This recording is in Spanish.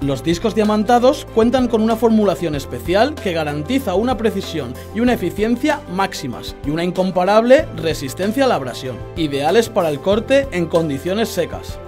Los discos diamantados cuentan con una formulación especial que garantiza una precisión y una eficiencia máximas y una incomparable resistencia a la abrasión, ideales para el corte en condiciones secas.